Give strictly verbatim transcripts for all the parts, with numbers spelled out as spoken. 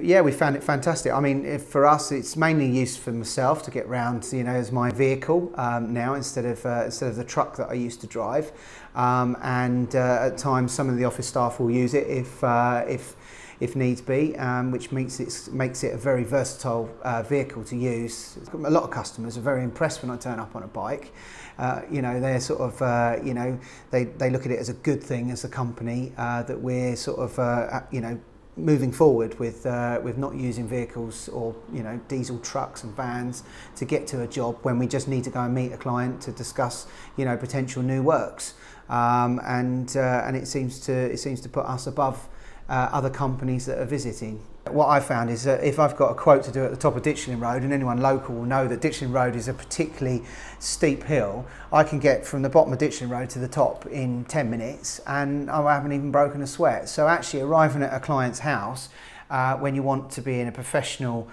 Yeah, we found it fantastic. I mean, if for us, it's mainly used for myself to get round, you know, as my vehicle um, now instead of uh, instead of the truck that I used to drive. Um, and uh, at times, some of the office staff will use it if uh, if if needs be, um, which makes it makes it a very versatile uh, vehicle to use. A lot of customers are very impressed when I turn up on a bike. Uh, you know, they're sort of uh, you know they they look at it as a good thing as a company uh, that we're sort of uh, you know. moving forward with uh, with not using vehicles or you know diesel trucks and vans to get to a job when we just need to go and meet a client to discuss you know potential new works, um, and uh, and it seems to it seems to put us above uh, other companies that are visiting. What I found is that if I've got a quote to do at the top of Ditchling Road, and anyone local will know that Ditchling Road is a particularly steep hill, I can get from the bottom of Ditchling Road to the top in ten minutes and I haven't even broken a sweat. So actually arriving at a client's house uh, when you want to be in a professional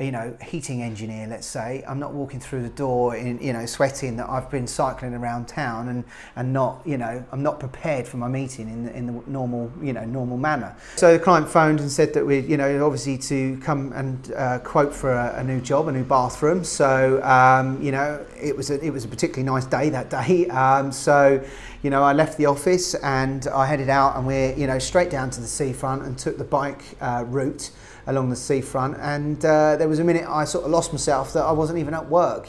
you know, heating engineer, let's say, I'm not walking through the door in, you know, sweating that I've been cycling around town and, and not, you know, I'm not prepared for my meeting in the, in the normal, you know, normal manner. So the client phoned and said that we, you know, obviously to come and uh, quote for a, a new job, a new bathroom. So, um, you know, it was a, it was a particularly nice day that day. Um, so, you know, I left the office and I headed out, and we're, you know, straight down to the seafront and took the bike uh, route along the seafront, and uh, there was a minute I sort of lost myself that I wasn't even at work.